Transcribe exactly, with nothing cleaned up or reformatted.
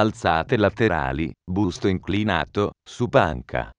alzate laterali, busto inclinato, su panca.